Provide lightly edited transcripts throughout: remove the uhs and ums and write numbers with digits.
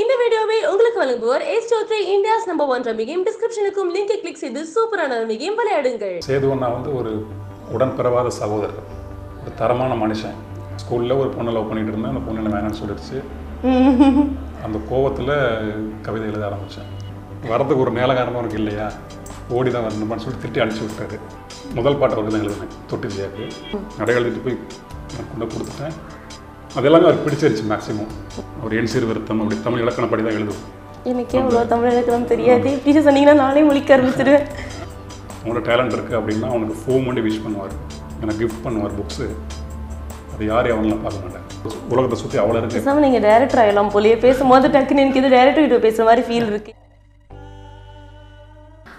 In the video, Ace2Three India's #1 Rummy Game. Description link click செய்து சூப்பரான rummy game விளையாடுங்கள். சேதுவண்ணா வந்து ஒரு உடன்பிறவாத சகோதரர். ஒரு தரமான மனுஷன். ஸ்கூல்ல ஒரு பொண்ணை லவ் பண்ணிட்டு இருந்தா அந்த பொண்ணு என்ன வேணாம்னு சொல்லிடுச்சு. அந்த கோவத்துல கவிதை எழுத ஆரம்பிச்சான். வரதுக்கு ஒரு மேலகாரணம் உனக்கு இல்லையா? ஓடி தான் வரணும்னு சொல்லி திட்டி அடிச்சு விட்டாரு. முதல் பாட்டு அவருக்கு தான் எழுதுனேன். தொட்டிலையாக்கு. நடை எழுதிட்டு போய் கொண்டு கொடுத்துட்டேன். அதெல்லாம் அவர் பிடிச்சிருச்சு மேக்ஸிமம். அவர் என் சிறு விருத்தம் அப்படி தமிழ் இலக்கண படி தான் எழுதுவோம். எனக்கே அவ்வளோ தமிழ் இலக்கணம் தெரியாது. இப்படி சொன்னீங்கன்னா நானே முழிக்க ஆரம்பிச்சிடுவேன். அவங்களோட டேலண்ட் இருக்குது அப்படின்னா அவனுக்கு ஃபோன் பண்ணி விஷ் பண்ணுவார், எனக்கு கிஃப்ட் பண்ணுவார் புக்ஸு. அது யாரையும் அவங்களாம் பார்க்க மாட்டேன். உலகத்தை சுற்றி அவ்வளோ இருக்குது. நீங்கள் டேரக்டர் ஆகலாம் போலியே, பேசும்போது டக்குன்னு எனக்கு இது டேரக்டர் வீடியோ பேசுகிற மாதிரி ஃபீல் இருக்குது.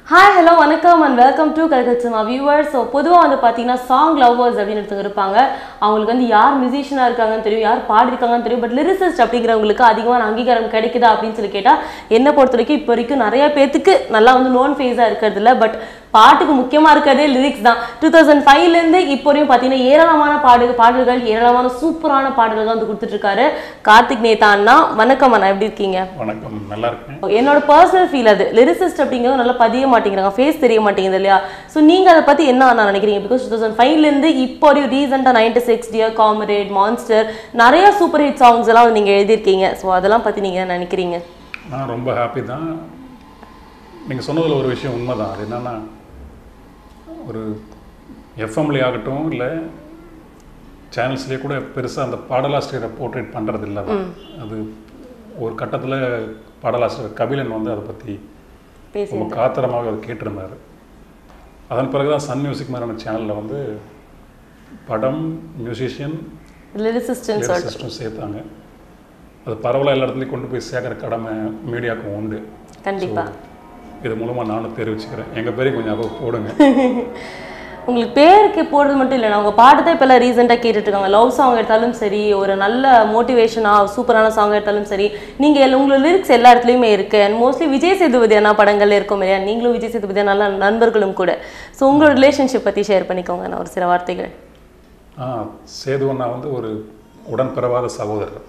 ஹாய் ஹலோ வணக்கம் and welcome to Kalakkal cinema viewers. So பொதுவாக வந்து பார்த்தீங்கன்னா சாங் லவ்வர்ஸ் அப்படின்னு ஒருத்தவங்க இருப்பாங்க. அவங்களுக்கு வந்து யார் மியூசிஷியனாக இருக்காங்கன்னு தெரியும், யார் பாடிருக்காங்கன்னு தெரியும். பட் லிரிசிஸ்ட் அப்படிங்கிறவங்களுக்கு அதிகமான அங்கீகாரம் கிடைக்குதா அப்படின்னு சொல்லி கேட்டால் என்னை பொறுத்த வரைக்கும் இப்போ வரைக்கும் நிறையா பேத்துக்கு நல்லா வந்து லோன் ஃபேஸாக இருக்கிறது இல்லை. பட் பாட்டுக்கு முக்கியமாக இருக்கிறதே லிரிக்ஸ் தான். 2005லேருந்து இப்போ வரையும் பார்த்தீங்கன்னா ஏராளமான பாடல்கள், ஏராளமான சூப்பரான பாடல்கள் தான் வந்து கொடுத்துட்ருக்காரு கார்த்திக் நேதா அண்ணா. வணக்கம் அண்ணா, எப்படி இருக்கீங்க? வணக்கம், நல்லா இருக்கேன். என்னோட பர்சனல் ஃபீல் அது, லிரிசிஸ்ட் அப்படிங்கிறது நல்லா பதிய மாட்டேங்கிறாங்க, ஃபேஸ் தெரிய மாட்டேங்குது இல்லையா? ஸோ நீங்கள் அதை பற்றி என்ன அண்ணா நினைக்கிறீங்க? பிகாஸ் 2005லேருந்து இப்போ வரையும் ரீசெண்டாக 96 டியர், காம்ரேட், மான்ஸ்டர், நிறையா சூப்பர் ஹிட் சாங்ஸ் எல்லாம் நீங்கள் எழுதியிருக்கீங்க. ஸோ அதெல்லாம் பற்றி நீங்கள் என்ன நினைக்கிறீங்க? நான் ரொம்ப ஹாப்பி தான். நீங்கள் சொன்னதில் ஒரு விஷயம் உண்மை தான். அது என்னென்னா, ஒரு எஃப்எம்லே ஆகட்டும் இல்லை சேனல்ஸ்லேயே கூட பெருசாக அந்த பாடலாசிரியரை போர்ட்ரேட் பண்ணுறது இல்லை. அது ஒரு கட்டத்தில் பாடலாசிரியர் கபிலன் வந்து அதை பற்றி ரொம்ப காத்திரமாக அதை கேட்டிருந்தார். அதன் பிறகு தான் சன் மியூசிக் மாதிரியான சேனலில் வந்து படம், மியூசிஷியன், லிரிசிஸ்டும் சேர்த்தாங்க. அது பரவலாக எல்லா இடத்துலையும் கொண்டு போய் சேர்க்குற கடமை மீடியாவுக்கும் உண்டு. கண்டிப்பாக இது மூலமாக நானும் தெரிவிச்சுக்கிறேன், எங்கள் பேரையும் கொஞ்சம் அப்போ போடுங்க. உங்களுக்கு பேருக்கு போடுறது மட்டும் இல்லைண்ணா, உங்கள் பாட்டு தான் இப்போ எல்லாம் ரீசெண்டாக கேட்டுட்ருக்காங்க. லவ் சாங் எடுத்தாலும் சரி, ஒரு நல்ல மோட்டிவேஷனாக சூப்பரான சாங் எடுத்தாலும் சரி, நீங்கள் உங்களோட லிரிக்ஸ் எல்லா இடத்துலையுமே இருக்குது. அண்ட் மோஸ்ட்லி விஜய் சேதுபதியான படங்கள் இருக்கும் இல்லையா? நீங்களும் விஜய் சேதுபதியான நல்ல நண்பர்களும் கூட. ஸோ உங்களோட ரிலேஷன்ஷிப் பற்றி ஷேர் பண்ணிக்கோங்க நான் ஒரு சில வார்த்தைகள். சேதுவண்ணா வந்து ஒரு உடன்பிறவாத சகோதரர்.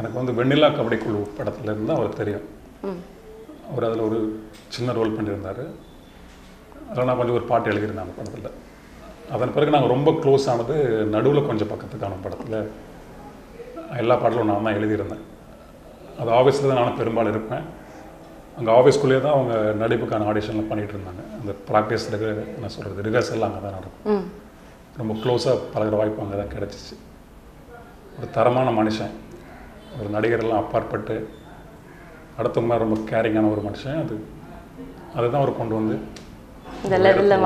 எனக்கு வந்து வெண்ணிலா கபடி குழு படத்தில் இருந்தால் அவருக்கு தெரியும். அவர் அதில் ஒரு சின்ன ரோல் பண்ணியிருந்தார். அதில் நான் கொஞ்சம் ஒரு பாட்டு எழுதியிருந்தேன் அந்த படத்தில். அதன் பிறகு நாங்கள் ரொம்ப க்ளோஸ் ஆனது நடுவில் கொஞ்சம் பக்கத்துக்கான படத்தில். எல்லா பாட்டிலும் நான் தான் எழுதியிருந்தேன். அது ஆஃபீஸில் தான் நானும் பெரும்பாலும் இருப்பேன். அங்கே ஆஃபீஸ்குள்ளேயே தான் அவங்க நடிப்புக்கான ஆடிஷன்லாம் பண்ணிகிட்டு இருந்தாங்க. அந்த ப்ராக்டிஸ் நான் சொல்கிறது ரிஹர்சல் அங்கே தான் நடக்கும். ரொம்ப க்ளோஸாக பழகிற வாய்ப்பு அங்கே தான் கிடச்சிச்சு. ஒரு தரமான மனுஷன், ஒரு நடிகரெல்லாம் அப்பாற்பட்டு அடுத்த மாதிரி ரொம்ப கேரிங்கான ஒரு மனுஷன். அது அதுதான் அவர் கொண்டு வந்து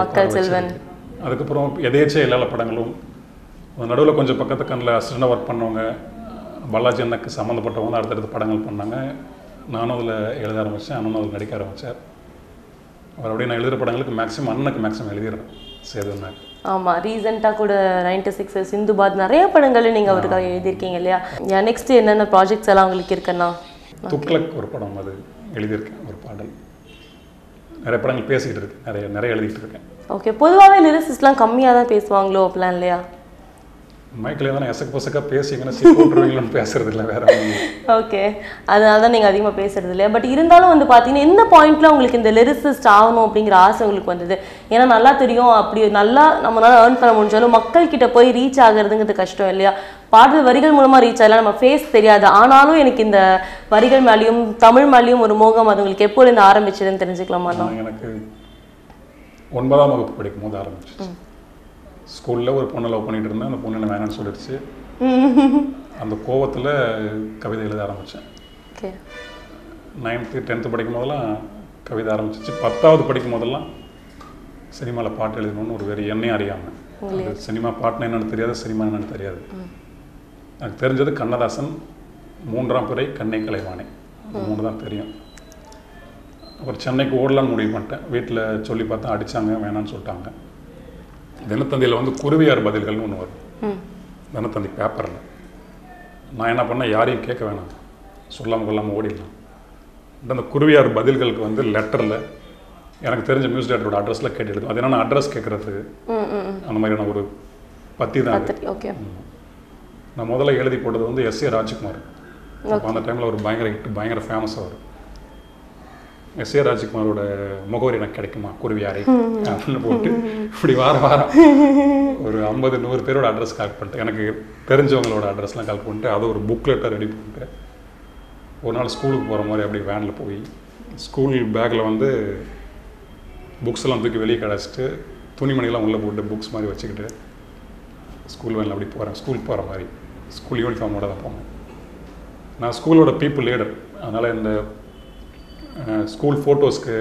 மக்கள் செல்வன். அதுக்கப்புறம் எதேச்சே எல்லா படங்களும் நடுவில் கொஞ்சம் பக்கத்து கண்ணில் அசிஸ்டண்டாக ஒர்க் பண்ணவங்க, பாலாஜி அண்ணனுக்கு சம்மந்தப்பட்டவங்க தான் அடுத்தடுத்த படங்கள் பண்ணாங்க. நானும் அதில் எழுத ஆரம்பித்தேன், அண்ணனும் அதில் நடிக்க ஆரம்பித்தார். அவர் அப்படியே நான் எழுதுகிற படங்களுக்கு மேக்ஸிமம் அண்ணனுக்கு மேக்ஸிமம் எழுதிடுறேன் சேதுவண்ணாக்கு. ஆமாம், ரீசெண்டாக கூட 96 சிந்துபாத் நிறைய படங்கள் நீங்கள் அவருக்காக எழுதியிருக்கீங்க இல்லையா? என் நெக்ஸ்ட் என்னென்ன ப்ராஜெக்ட்ஸ் எல்லாம் உங்களுக்கு இருக்குன்னா? துக்ளக் ஒரு படம், அது எழுதியிருக்கேன் ஒரு பாடல். நிறைய படங்கள் பேசிக்கிட்டு இருக்கேன், நிறைய எழுதிக்கிட்டு இருக்கேன். ஓகே, பொதுவாகவே லிரிசிஸ்ட்லாம் கம்மியாக தான் பேசுவாங்களோ அப்படிலாம் இல்லையா? மைக்கில் தான் எசக்கு பொசக்காக பேசிங்கன்னா சீக்கிரம் பேசுறது இல்லை வேற. ஓகே, அதனால தான் நீங்கள் அதிகமாக பேசுறது இல்லையா? பட் இருந்தாலும் வந்து பார்த்தீங்கன்னா எந்த பாயிண்ட்டில் உங்களுக்கு இந்த லிரிசிஸ்ட் ஆகணும் அப்படிங்கிற ஆசை உங்களுக்கு வந்தது? ஏன்னா நல்லா தெரியும், அப்படி நல்லா நம்மளால் ஏர்ன் பண்ண முடிஞ்சாலும் மக்கள்கிட்ட போய் ரீச் ஆகிறதுங்கிறது கஷ்டம் இல்லையா? பாடல் வரிகள் மூலமாக ரீச் ஆகலாம், நம்ம ஃபேஸ் தெரியாது. ஆனாலும் எனக்கு இந்த வரிகள் மேலேயும் தமிழ் மேலேயும் ஒரு மோகம். அது உங்களுக்கு எப்போது இந்த ஆரம்பிச்சதுன்னு தெரிஞ்சுக்கலாமா? எனக்கு 9ஆம் வகுப்பு படிக்கும் போது ஆரம்பிச்சு. ஸ்கூலில் ஒரு பொண்ணை லவ் பண்ணிகிட்டு இருந்தேன், அந்த பொண்ணு என்ன வேணாம்னு சொல்லிடுச்சு. அந்த கோவத்தில் கவிதை எழுத ஆரம்பித்தேன். 9th, 10th படிக்கும் போதெல்லாம் கவிதை ஆரம்பிச்சிச்சு. 10ஆவது படிக்கும் போதெல்லாம் சினிமாவில் பாட்டு எழுதணும்னு ஒரு வேறு எண்ணெயும் அறியாமல். சினிமா பாட்டுனா என்னென்னு தெரியாது, சினிமா என்னென்னு தெரியாது. எனக்கு தெரிஞ்சது கண்ணதாசன், 3ஆம் பிறை, கண்ணை கலைவாணி, 3 தான் தெரியும். அப்புறம் சென்னைக்கு ஓடலான்னு முடிவு பண்ணிட்டேன். வீட்டில் சொல்லி பார்த்தா அடித்தாங்க, வேணான்னு சொல்லிட்டாங்க. தினத்தந்தியில் வந்து குருவியார் பதில்கள்னு ஒன்று வரும் தினத்தந்தி பேப்பரில். நான் என்ன பண்ணேன், யாரையும் கேட்க வேணாம், சொல்லாமல் கொள்ளாமல் ஓடிடலாம். அந்த குருவியார் பதில்களுக்கு வந்து லெட்டரில் எனக்கு தெரிஞ்ச மியூசிக் டேரக்டரோட அட்ரஸில் கேட்டு எடுக்கும். அது என்னென்ன அட்ரஸ் கேட்குறது அந்த மாதிரியான ஒரு பத்தி தான். நான் முதல்ல எழுதி போட்டது வந்து S.A. ராஜ்குமார். அந்த டைமில் ஒரு பயங்கர ஹிட், பயங்கர ஃபேமஸ். அவர் எஸ்.ஏ. ராஜ்குமாரோட முகவரி எனக்கு கிடைக்குமா குருவியாரை அப்படின்னு போட்டு இப்படி வாரம் வாரம் ஒரு 50-100 பேரோட அட்ரஸ் கலெக்ட் பண்ணிட்டு, எனக்கு தெரிஞ்சவங்களோட அட்ரஸ்லாம் கலெக்ட் பண்ணிட்டு அதை ஒரு புக்லெட்டாக ரெடி பண்ணிட்டு ஒரு நாள் ஸ்கூலுக்கு போகிற மாதிரி அப்படி வேனில் போய் ஸ்கூல் பேக்கில் வந்து புக்ஸ்லாம் தூக்கி வெளியே கிடச்சிட்டு துணிமணிலாம் உள்ளே போட்டு புக்ஸ் மாதிரி வச்சுக்கிட்டு ஸ்கூல் வேனில் அப்படி போகிறேன். ஸ்கூலுக்கு போகிற மாதிரி ஸ்கூல் யூனிஃபார்மோட தான் போனேன். நான் ஸ்கூலோட பீப்புள் லீடர், அதனால் இந்த ஸ்கூல் ஃபோட்டோஸ்க்கு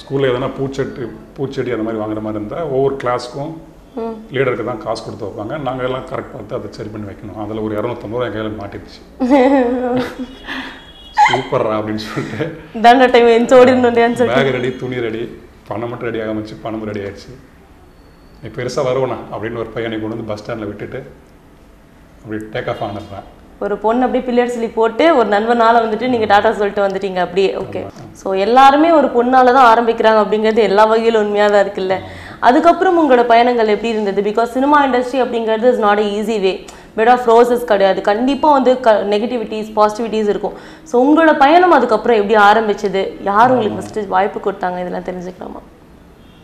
ஸ்கூலில் எதனா பூச்செடி அந்த மாதிரி வாங்குற மாதிரி இருந்தால் ஒவ்வொரு கிளாஸ்க்கும் லீடருக்கு தான் காசு கொடுத்து வைப்பாங்க. நாங்கள் எல்லாம் கரெக்ட் பார்த்து அதை சரி பண்ணி வைக்கணும். அதில் ஒரு 250 என் கையில் மாட்டிடுச்சு. சூப்பர்ரா அப்படின்னு சொல்லிட்டு பேக் ரெடி, துணி ரெடி, பணம் மட்டும் ரெடி ஆகாமச்சு. பணம் ரெடி ஆகிடுச்சு. இப்போ பெருசாக வருவேண்ணா அப்படின்னு ஒரு பையனை கொண்டு வந்து பஸ் ஸ்டாண்டில் விட்டுட்டு அப்படி டேக் ஆஃப் ஆனதுதான். ஒரு பொண்ணு அப்படியே பிள்ளையர் சொல்லி போட்டு ஒரு நண்பனால் வந்துட்டு நீங்கள் டாட்டா சொல்லிட்டு வந்துட்டீங்க அப்படியே. ஓகே, ஸோ எல்லாருமே ஒரு பொண்ணால் தான் ஆரம்பிக்கிறாங்க அப்படிங்கிறது எல்லா வகையிலும் உண்மையாக தான் இருக்குல்ல. அதுக்கப்புறம் உங்களோட பயணங்கள் எப்படி இருந்தது? பிகாஸ் சினிமா இண்டஸ்ட்ரி அப்படிங்கிறது is not a easy way, bed of roses கிடையாது. கண்டிப்பாக வந்து நெகட்டிவிட்டிஸ் பாசிட்டிவிட்டிஸ் இருக்கும். ஸோ உங்களோட பயணம் அதுக்கப்புறம் எப்படி ஆரம்பிச்சது? யார் உங்களுக்கு ஃபஸ்ட்டு வாய்ப்பு கொடுத்தாங்க? இதெல்லாம் தெரிஞ்சுக்கலாமா?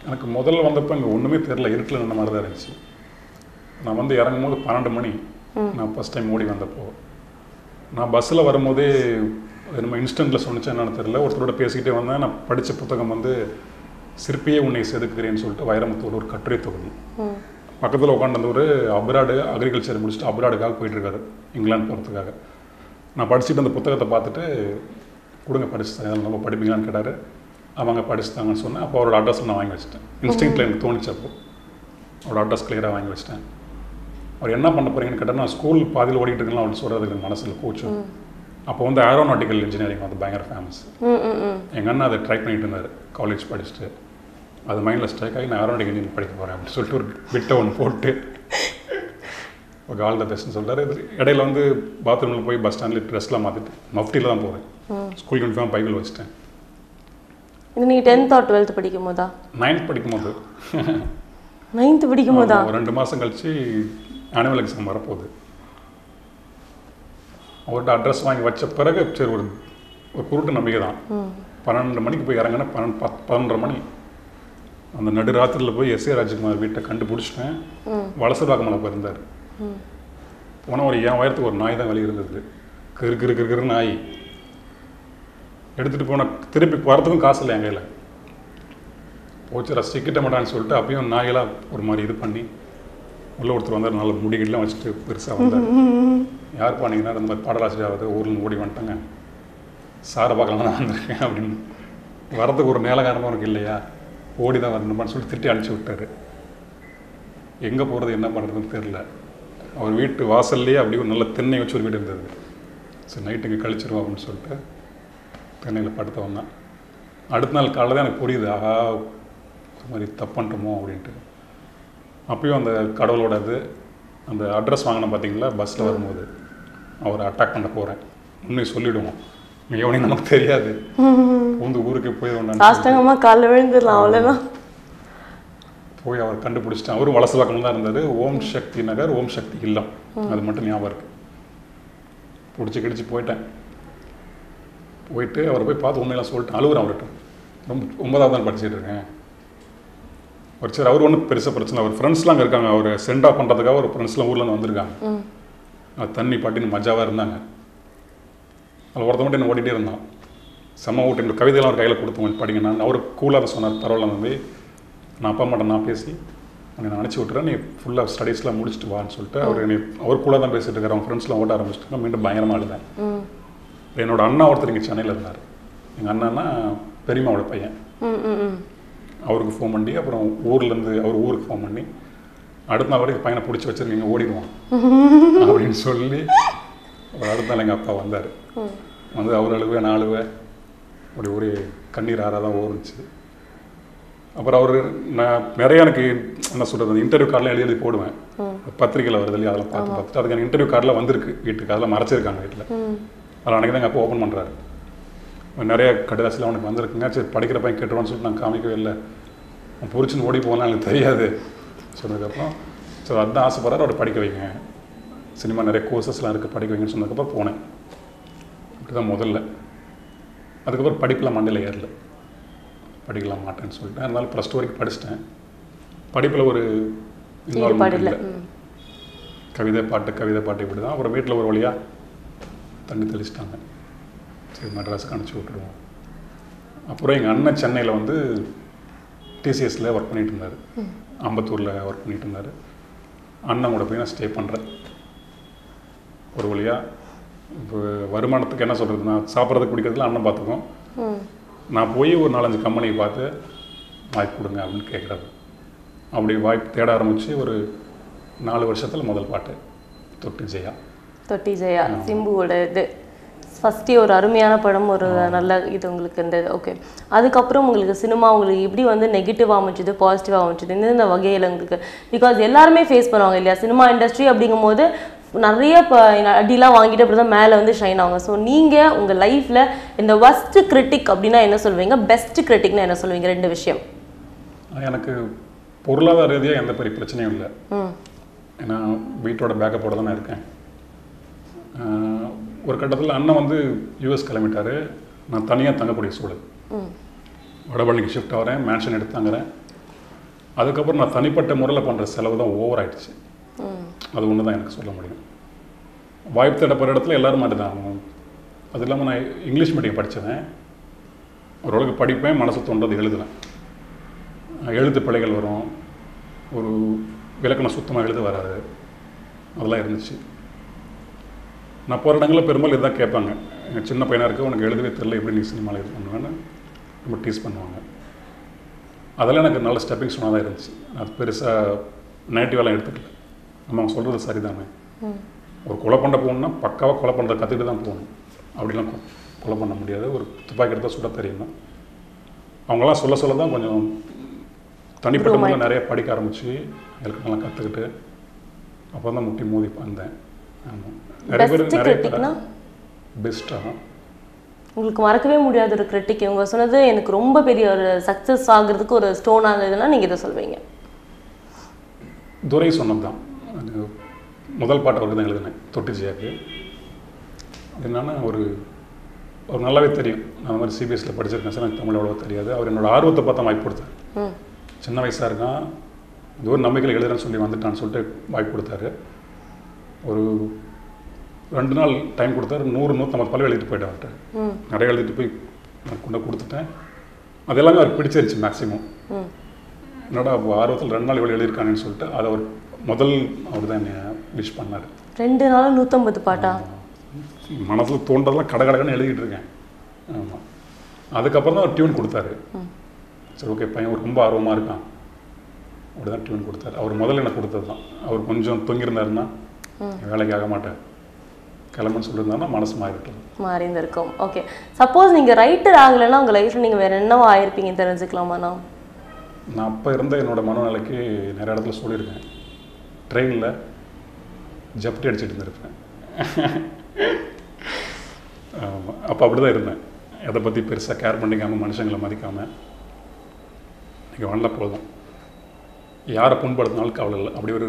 எனக்கு முதல்ல வந்தப்போ இங்கே ஒன்றுமே தெரியல, இருட்டில் நின்ற மாதிரி தான் இருந்துச்சு. நான் வந்து இறங்கும் போது 12 மணி, நான் ஃபஸ்ட் டைம் ஓடி வந்தப்போ. நான் பஸ்ஸில் வரும்போதே நம்ம இன்ஸ்டண்ட்டில் சொன்னிச்சேன் என்னென்னு தெரியல, ஒருத்தரோட பேசிக்கிட்டே வந்தேன். நான் படித்த புத்தகம் வந்து சிற்பியே உன்னை செதுக்குகிறேன்னு சொல்லிட்டு வைரமுத்தூர் ஒரு கட்டுரை தொகுதி. பக்கத்தில் உட்காந்து ஒரு அப்ராடு அக்ரிகல்ச்சர் முடிச்சுட்டு அப்ராடுக்காக போயிட்டுருக்காரு, இங்கிலாந்து போகிறதுக்காக. நான் படிச்சுட்டு அந்த புத்தகத்தை பார்த்துட்டு கொடுங்க படிச்சுட்டேன், அதனால் நம்ம படிப்பீங்களான்னு கேட்டார். அவங்க படிச்சுட்டாங்கன்னு சொன்னேன். அப்போ அவரோட அட்ரஸ் நான் வாங்கி வச்சிட்டேன். இன்ஸ்டண்ட்டில் எனக்கு தோணிச்சப்போ அவரோட அட்ரஸ் கிளியராக வாங்கி வச்சிட்டேன். அவர் என்ன பண்ண போகிறீங்கன்னு கேட்டால் நான் ஸ்கூல் பாதியில் ஓடிட்டு இருக்கேன் அப்படின்னு சொல்கிறதுக்கு மனசில் கோச்சும். அப்போ வந்து ஏரோநாட்டிக்கல் இன்ஜினியரிங் வந்து பயங்கர ஃபேமஸ். எங்கள் அண்ணன் அதை ட்ரை பண்ணிட்டு இருந்தார் காலேஜ் படிச்சுட்டு. அது மைண்டில் ஸ்ட்ரைக் ஆகி நான் ஏரோநாட்டிக்கல் இன்ஜினியரிங் படிக்க போகிறேன் அப்படின்னு சொல்லிட்டு ஒரு பிட்டை ஒன்று போட்டு ஒரு ஆல் த பெஸ்ட்னு சொல்கிறார். இடையில வந்து பாத்ரூமில் போய் பஸ் ஸ்டாண்டில் ட்ரெஸ்லாம் மாற்றிட்டு மஃப்டியில் தான் போகிறேன். ஸ்கூல் யூனிஃபார்ம் பைபிள் வச்சுட்டேன். நீங்கள் 10th or 12th படிக்கும் போதா? 9th படிக்கும் போது. 9th படிக்கும் போதா? 2 மாதம் கழிச்சு ஆனுவல் எக்ஸாம் வரப்போகுது. அவர்கிட்ட அட்ரஸ் வாங்கி வச்ச பிறகு சரி ஒரு ஒரு குருட்டு நம்பிக்கை தான். 12 மணிக்கு போய் இறங்கினா 11:30 மணி. அந்த நடுராத்திரியில் போய் எஸ்.ஏ. ராஜ்குமார் வீட்டை கண்டுபிடிச்சிட்டேன். வலசபாக்கமலை பிறந்தார். போனால் ஒரு 1000 ஒரு நாய் தான் வெளியே இருந்தது. கிரு நாய் எடுத்துகிட்டு போனால் திருப்பி வரத்துக்கும் காசு இல்லை என் கையில். போச்சு ரசிக்கிட்ட மாட்டான்னு சொல்லிட்டு அப்பயும் நாயெல்லாம் ஒரு மாதிரி இது பண்ணி உள்ள ஒருத்தர் வந்தார். நல்ல முடிகெல்லாம் வச்சுட்டு பெருசாக வந்தார். யார் பண்ணிங்கன்னா அந்த மாதிரி பாடலாசிரியர் ஆகுது ஊரில் ஓடி வந்துட்டாங்க, சாரை பார்க்கலாம் நான் வந்திருக்கேன் அப்படின்னு. வரதுக்கு ஒரு நேர காரணமாக எனக்கு இல்லையா, ஓடி தான் வரணுமான்னு சொல்லிட்டு திட்டி அனுப்பிச்சி விட்டார். எங்கே போகிறது என்ன பண்ணுறதுன்னு தெரில. அவர் வீட்டு வாசல்லையே அப்படி ஒரு நல்ல தென்னை வச்சு ஒரு வீடு இருந்தது. சரி நைட்டு இங்கே கழிச்சிருவோம் அப்படின்னு சொல்லிட்டு தென்னையில் படுத்தவன் தான். அடுத்த நாள் காலையில் தான் எனக்கு புரியுது, ஆகா ஒரு மாதிரி தப்பண்ணுமோ அப்படின்ட்டு. அப்பயும் அந்த கடவுளோட இது அந்த அட்ரஸ் வாங்கினேன் பார்த்தீங்களா பஸ்ஸில் வரும்போது, அவரை அட்டாக் பண்ண போகிறேன் உண்மையை சொல்லிவிடுவோம், எவனையும் நமக்கு தெரியாது, பூந்து ஊருக்கு போய் காலில் விழுந்துடலாம் அவ்வளோதான். போய் அவர் கண்டுபிடிச்சிட்டேன். அவரும் வலசை பக்கம் தான் இருந்தார். ஓம் சக்தி நகர், ஓம் சக்தி இல்லம், அது மட்டும் ஞாபகம் இருக்குது. பிடிச்சி கிடிச்சி போயிட்டேன். போயிட்டு அவரை போய் பார்த்து உண்மையெல்லாம் சொல்லிட்டேன். அழுகுறேன் அவர்கிட்ட. ரொம்ப 9th படிச்சுட்டு இருக்கேன். ஒரு சரி அவர் ஒன்றும் பெருசாக பிரச்சனை, அவர் ஃப்ரெண்ட்ஸ்லாம் அங்கே இருக்காங்க. அவர் சென்டாக பண்ணுறதுக்காக ஒரு ஃப்ரெண்ட்ஸ்லாம் ஊரில் வந்திருக்காங்க. அது தண்ணி பாட்டின்னு மஜாவாக இருந்தாங்க. அதில் ஒருத்த மட்டும் என்ன ஓடிட்டே இருந்தான். செம்ம ஓட்டு என்னோட கவிதையெல்லாம் அவர் கையில் கொடுத்தவங்க படிங்கன்னா அவர் கூலாக சொன்னார். பரவாயில்ல வந்து நான் அப்பா மாட்டேன், நான் பேசி அங்கே நான் அனுப்பிச்சி விட்டுறேன், நீ ஃபுல்லாக ஸ்டடீஸ்லாம் முடிச்சுட்டு வான்னு சொல்லிட்டு அவர் என்னை அவர் கூலாக தான் பேசிகிட்டு இருக்கார். அவங்க ஃப்ரெண்ட்ஸ்லாம் ஓட்ட ஆரம்பிச்சுட்டாங்க. மீண்டும் பயங்கரமாக எழுதேன். என்னோட அண்ணா ஒருத்தர் இங்கே சென்னையில் இருந்தார். எங்கள் அண்ணான்னா பெரியம்மாவோட பையன். அவருக்கு ஃபோன் பண்ணி அப்புறம் ஊர்லேருந்து அவர் ஊருக்கு ஃபோன் பண்ணி அடுத்த நாள் வரைக்கும் பையனை பிடிச்சி வச்சுருக்கீங்க ஓடிடுவான் அப்படின்னு சொல்லி அடுத்த நாள் எங்கள் அப்பா வந்தார். வந்து அவர் அழுவே நான் அழுவேன், அப்படி ஒரே கண்ணீர் ஆறாக தான் ஓடுச்சு. அப்புறம் அவர் நான் நிறையா எனக்கு என்ன சொல்கிறது, அந்த இன்டர்வியூ கார்டெலாம் எழுதி போடுவேன் பத்திரிக்கையில் வருது இல்லையா, அதெல்லாம் பார்த்து பார்த்துட்டு அதுக்கான இன்டர்வியூ கார்டெலாம் வந்திருக்கு வீட்டுக்கு, அதெல்லாம் மறைச்சிருக்காங்க வீட்டில். அதில் அன்றைக்கி தான் எங்கள் அப்பா ஓப்பன் பண்ணுறாரு. நிறைய கடைசியில் அவனுக்கு வந்திருக்குங்க. சரி படிக்கிற பையன் கேட்டுருவான்னு சொல்லிட்டு நான் காமிக்கவே இல்லை. அவன் புரிச்சுன்னு ஓடி போகலாம் எனக்கு தெரியாது சொன்னதுக்கப்புறம் சரி அதுதான் ஆசைப்படுறாரு, அவரை படிக்க வைங்க, சினிமா நிறைய கோர்சஸ்லாம் இருக்குது படிக்க வைங்கன்னு சொன்னதுக்கப்புறம் போனேன். இதுதான் முதல்ல. அதுக்கப்புறம் படிப்பில் மண்டையில் ஏறல, படிக்கல மாட்டேன்னு சொல்லிட்டு அதனால் ப்ளஸ் டூ வரைக்கும் படிச்சிட்டேன். படிப்பில் ஒரு இன்வால்மெண்ட் இல்லை, கவிதை பாட்டு இப்படி தான். அப்புறம் வீட்டில் ஒரு வழியாக தண்ணி தெளிச்சிட்டாங்க, சரி மெட்ராஸுக்கு அனுப்பிச்சி விட்டுடுவோம். அப்புறம் எங்கள் அண்ணன் சென்னையில் வந்து டிசிஎஸ்சில் ஒர்க் பண்ணிகிட்டு இருந்தார், அம்பத்தூரில் ஒர்க் பண்ணிகிட்டு இருந்தார். அண்ணன் கூட போய் நான் ஸ்டே பண்ணுறேன். ஒரு வழியாக இப்போ வருமானத்துக்கு என்ன சொல்கிறது, நான் சாப்பிட்றதுக்கு பிடிக்கிறதுல அண்ணன் பார்த்துக்கோம். நான் போய் ஒரு 4-5 கம்பெனி பார்த்து வாய்ப்பு கொடுங்க அப்படின்னு கேட்குறாரு. அப்படி வாய்ப்பு தேட ஆரம்பித்து ஒரு 4 வருஷத்தில் முதல் பாட்டு தொட்டி ஜெயா சிம்புவோட இது ஃபஸ்ட்டு ஒரு அருமையான படம், ஒரு நல்ல இது உங்களுக்கு இந்த ஓகே. அதுக்கப்புறம் உங்களுக்கு சினிமா உங்களுக்கு இப்படி வந்து நெகட்டிவாக அமைச்சுது, பாசிட்டிவாக அமைச்சுது, இந்த வகையில் உங்களுக்கு பிகாஸ் எல்லாருமே ஃபேஸ் பண்ணுவாங்க இல்லையா சினிமா இண்டஸ்ட்ரி அப்படிங்கும் போது நிறைய அடிலாம் வாங்கிட்டு அப்படி தான் மேலே வந்து ஷைன் ஆகும். ஸோ நீங்கள் உங்கள் லைஃப்பில் இந்த வர்ஸ்ட் கிரிட்டிக் அப்படின்னா என்ன சொல்லுவீங்க, பெஸ்ட் கிரிட்டிக்னா என்ன சொல்லுவீங்க? 2 விஷயம். எனக்கு பொருளாதார ரீதியாக எந்த பெரிய பிரச்சனையும் இல்லை, ஏன்னா வீட்டோட பேக்கப்போட தான் நான் இருக்கேன். ஒரு கட்டத்தில் அண்ணன் வந்து யூஎஸ் கிளம்பிட்டார், நான் தனியாக தங்கக்கூடிய சூழல். வடபழனிக்கு ஷிஃப்ட் ஆகிறேன், மேன்ஷன் எடுத்து தங்குறேன். அதுக்கப்புறம் நான் தனிப்பட்ட முறையில் பண்ணுற செலவு தான் ஓவர் ஆகிடுச்சு. அது ஒன்று தான் எனக்கு சொல்ல முடியும். வாய்ப்பு தேடப்படுற இடத்துல எல்லோரும் மாதிரி தான். அது இல்லாமல் நான் இங்கிலீஷ் மீடியம் படித்தேன், ஓரளவுக்கு படிப்பேன், மனசு தோன்றது எழுதுவேன், எழுத்து பிள்ளைகள் வரும், ஒரு விளக்கணம் சுத்தமாக எழுத வராது, அதெல்லாம் இருந்துச்சு. நான் போகிற இடங்களில் பெரும்பாலும் இதுதான் கேட்பாங்க, எங்கள் சின்ன பையனாக இருக்குது, உனக்கு எழுதவே தெரியல, எப்படி நீ சினிமாவில் இது பண்ணுவேன்னு ரொம்ப டீஸ் பண்ணுவாங்க. அதெல்லாம் எனக்கு நல்ல ஸ்டெப்பிங் ஸ்டோனாக தான் இருந்துச்சு. அது பெருசாக நெகட்டிவெல்லாம் எடுத்துக்கல. நம்ம அவங்க சொல்கிறது சரிதானே, ஒரு கொலை பண்ண போகணுன்னா பக்காவாக கொலை பண்ணுறத கற்றுக்கிட்டு தான் போகணும், அப்படிலாம் கொலை பண்ண முடியாது, ஒரு துப்பாக்கி எடுத்தால் சுட தெரியும். அவங்களாம் சொல்ல சொல்ல தான் கொஞ்சம் தனிப்பட்ட முறையில் நிறைய படிக்க ஆரம்பித்து எல்லாம் கற்றுக்கிட்டு அப்போ தான் முட்டி மோதி வந்தேன். ஆமாம், நிறைய பேர் நிறைய பெஸ்ட்டாக உங்களுக்கு மறக்கவே முடியாத ஒரு கிரிட்டிக் இவங்க சொன்னது எனக்கு ரொம்ப பெரிய ஒரு சக்ஸஸ் ஆகிறதுக்கு ஒரு ஸ்டோன் ஆகுதுன்னா நீங்கள் இதை சொல்வீங்க? துரை சொன்னது தான். முதல் பாட்டு அவருக்கு தான் எழுதினேன், தொட்டி ஜெயாக்கு. அது என்னன்னா ஒரு நல்லாவே தெரியும், நான் அந்த மாதிரி சிபிஎஸ்சியில் படிச்சிருக்கேன் சார், எனக்கு தமிழ் அவ்வளோ தெரியாது. அவர் என்னோடய ஆர்வத்தை பார்த்தா வாய்ப்பு கொடுத்தாரு. சின்ன வயசாக இருக்கான், இது ஒரு நம்பிக்கையில் எழுதுறேன்னு சொல்லி வந்துட்டான்னு சொல்லிட்டு வாய்ப்பு கொடுத்தாரு. ஒரு 2 நாள் டைம் கொடுத்தாரு, 100-150 பாடல் எழுதிட்டு போயிட்டேன் அவர்கிட்ட. நிறைய எழுதிட்டு போய் நான் கொண்டு கொடுத்துட்டேன். அது எல்லாமே அவருக்கு பிடிச்சிருச்சு மேக்ஸிமம். என்னோட ஆர்வத்தில் 2 நாள் இவ்வளோ எழுதியிருக்காங்கன்னு சொல்லிட்டு அதை அவர் முதல் அவர் தான் என்னை விஷ் பண்ணார். 2 நாளும் 150 பாட்டா மனசில் தோன்றதெல்லாம் கடகடகன்னு எழுதிக்கிட்டு இருக்கேன். ஆமாம், அதுக்கப்புறம் தான் ஒரு டியூன் கொடுத்தாரு. சரி ஓகே, பையன் ஒரு ரொம்ப ஆர்வமாக இருக்கான், அப்படி தான் டியூன் கொடுத்தாரு. அவர் முதல்ல எனக்கு கொடுத்தது தான். அவர் கொஞ்சம் தொங்கியிருந்தாருன்னா வேலைக்கு ஆக மாட்டேன் கிளம்புன்னு சொல்லியிருந்தாங்கன்னா மனசு மாறியிருக்கும். ஓகே, சப்போஸ் நீங்கள் ரைட்டர் ஆகலைன்னா உங்கள் லைஃப்பில் நீங்கள் வேறு என்னவோ ஆயிருப்பீங்கன்னு தெரிஞ்சுக்கலாமாண்ணா? நான் அப்போ இருந்த என்னோடய மனநிலைக்கு நிறைய இடத்துல சொல்லியிருக்கேன். ட்ரெயினில் ஜப்டி அடிச்சுட்டு இருந்திருப்பேன். ஆமாம், அப்போ அப்படி தான் இருந்தேன். எதை பற்றி பெருசாக கேர் பண்ணிக்காமல், மனுஷங்களை மதிக்காமல், நீங்கள் வந்த போதும் யாரை புண்படுத்தினாலும் கவலை இல்லை, அப்படி ஒரு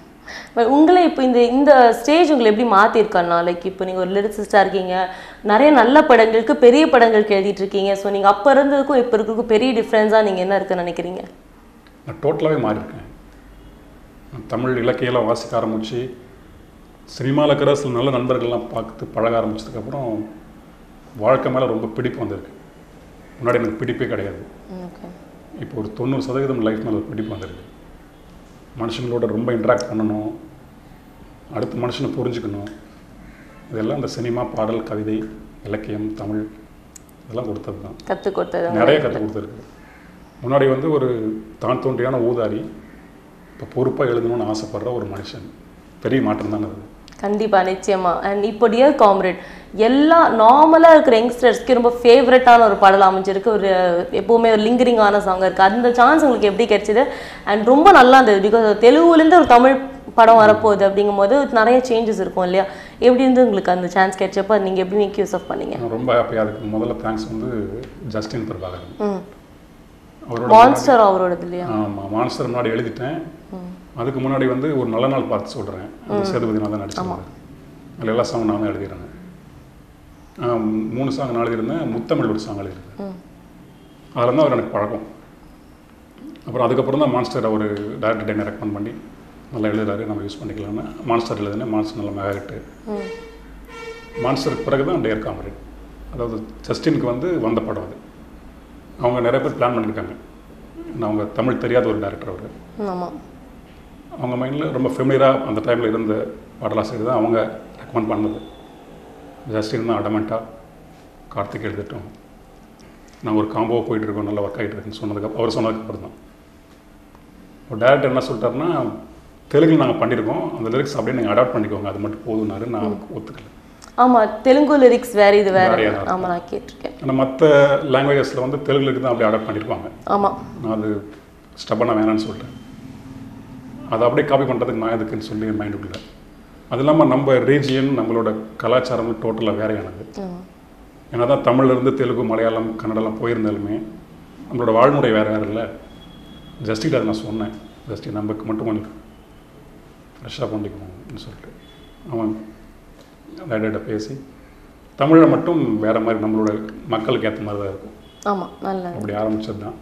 உங்களை இப்போ இந்த இந்த ஸ்டேஜ் உங்களை எப்படி மாற்றிருக்காருண்ணா? லைக் இப்போ நீங்கள் ஒரு லிரிசிஸ்டாக இருக்கீங்க, நிறைய நல்ல படங்களுக்கு பெரிய படங்களுக்கு எழுதிட்டு இருக்கீங்க. ஸோ நீங்கள் அப்போ இருந்ததுக்கும் இப்போ இருக்கிறதுக்கும் பெரிய டிஃப்ரென்ஸாக நீங்கள் என்ன இருக்குன்னு நினைக்கிறீங்க? நான் டோட்டலாகவே மாறியிருக்கேன். தமிழ் இலக்கியெல்லாம் வாசிக்க ஆரம்பித்து சினிமாவில் இருக்கிற சில நல்ல நண்பர்கள்லாம் பார்த்து பழக ஆரம்பித்ததுக்கப்புறம் வாழ்க்கை மேலே ரொம்ப பிடிப்பு வந்திருக்கு. முன்னாடி எனக்கு பிடிப்பே கிடையாது. இப்போ ஒரு 90% லைஃப் மேலே பிடிப்பு வந்திருக்கு. மனுஷங்களோட ரொம்ப இன்ட்ராக்ட் பண்ணணும், அடுத்த மனுஷனை புரிஞ்சுக்கணும், இதெல்லாம் இந்த சினிமா, பாடல், கவிதை, இலக்கியம், தமிழ் இதெல்லாம் கொடுத்தது தான். கற்றுக் கொடுத்தது நிறைய கற்றுக் கொடுத்துருக்கு. முன்னாடி வந்து ஒரு தான் தோன்றியான ஊதாரி இப்போ பொறுப்பாக எழுதணும்னு ஆசைப்படுற ஒரு மனுஷன். பெரிய மாற்றம் தான் அது. கண்டிப்பா நிச்சயமா. And இப்போ டியர் காம்ரேட் எல்லா நார்மலா இருக்கிற யங்ஸ்டர்ஸ்க்கு ரொம்ப ஃபேவரட்டான ஒரு பாடல் அமைஞ்சிருக்கு, ஒரு எப்பவுமே ஒரு லிங்கரிங் ஆன சாங் இருக்கு. அந்த சான்ஸ் உங்களுக்கு எப்படி கிடைச்சது? அண்ட் ரொம்ப நல்லா இருந்தது பிகாஸ் தெலுங்குல இருந்து ஒரு தமிழ் படம் வரப்போகுது அப்படிங்கும்போது நிறைய சேஞ்சஸ் இருக்கும் இல்லையா? எப்படி இருந்து உங்களுக்கு அந்த சான்ஸ் கிடைச்சப்ப நீங்க எப்படி மேக் யூஸ் ஆஃப் பண்ணீங்க? ரொம்ப ஹாப்பியா இருக்கு. முதல்ல தேங்க்ஸ் வந்து ஜஸ்டின் பிரபாகரன் அவரோட மான்ஸ்டர் அவரோடது இல்லையா? ஆமா, மான்ஸ்டர் முன்னாடி எழுதிட்டேன். அதுக்கு முன்னாடி வந்து ஒரு நல்ல நாள் பார்த்து சொல்றேன், சேதுபதி நான் தான் நடிச்சேன். அதில் எல்லா சாங் நான் தான் எழுதிடுறேன். 3 சாங் நான் எழுதியிருந்தேன், முத்தமிழ் ஒரு சாங் எழுதியிருந்தேன். அதில் தான் அவர் எனக்கு பழக்கம். அப்புறம் அதுக்கப்புறம் தான் மான்ஸ்டர் அவர் டேரக்டர் டைனை ரெக்கமெண்ட் பண்ணி நல்லா எழுதுறாரு, நம்ம யூஸ் பண்ணிக்கலாம்னு மான்ஸ்டர் எழுதுனே. மான்ஸ்டர் நல்லா மேகரெட்டு. மான்ஸ்டருக்கு பிறகு தான் டேர் காம்ரேட், அதாவது ஜஸ்டினுக்கு வந்து வந்த படம் அது. அவங்க நிறைய பேர் பிளான் பண்ணியிருக்காங்க, அவங்க தமிழ் தெரியாத ஒரு டேரக்டர் அவர். அவங்க மைண்டில் ரொம்ப ஃபெமிலியராக அந்த டைமில் இருந்த பாடலாசிரியர் தான் அவங்க ரெக்கமெண்ட் பண்ணது. ஜஸ்டின் தான் அடமெண்ட்டாக கார்த்திக் எழுதிட்டோம், நாங்கள் ஒரு காம்போவாக போயிட்டுருக்கோம், நல்லா ஒர்க் ஆகிட்டு இருக்குன்னு அவர் சொன்னதுக்கப்புறம் தான் ஒரு டேரக்டர் என்ன சொல்லிட்டாருன்னா, தெலுங்கில் நாங்கள் பண்ணியிருக்கோம், அந்த லிரிக்ஸ் அப்படியே நீங்கள் அடாப்ட் பண்ணிக்கோங்க, அது மட்டும் போதும்னாரு. நான் அதுக்கு ஒத்துக்கல. ஆமாம், தெலுங்கு லிரிக்ஸ் வேறு, இது வேறு. ஆமாம், நான் கேட்டிருக்கேன். ஆனால் மற்ற லாங்குவேஜஸில் வந்து தெலுங்குலுக்கு தான் அப்படியே அடாப்ட் பண்ணியிருப்பாங்க. ஆமாம், நான் அது ஸ்டப்பனாக வேணான்னு சொல்லிட்டேன். அதை அப்படியே காப்பி பண்ணுறதுக்கு நான் எதுக்குன்னு சொல்லி என் மைண்டுக்குள்ள. அது இல்லாமல் நம்ம ரீஜியன் நம்மளோட கலாச்சாரம் டோட்டலாக வேறையானது. ஏன்னா தான் தமிழ்லேருந்து தெலுங்கு மலையாளம் கன்னடெல்லாம் போயிருந்தாலுமே நம்மளோட வாழ்முறை வேறு வேறு இல்லை. ஜஸ்டின் அதை நான் சொன்னேன், ஜஸ்டின் நம்மக்கு மட்டும் கொஞ்சம் ஃப்ரெஷ்ஷாக பண்ணிக்கணும்னு சொல்லிட்டு அவன் ரைடர்கிட்ட பேசி தமிழை மட்டும் வேறு மாதிரி நம்மளோட மக்களுக்கு ஏற்ற மாதிரி தான் இருக்கும். ஆமாம், நல்லா அப்படி ஆரம்பித்தது தான்.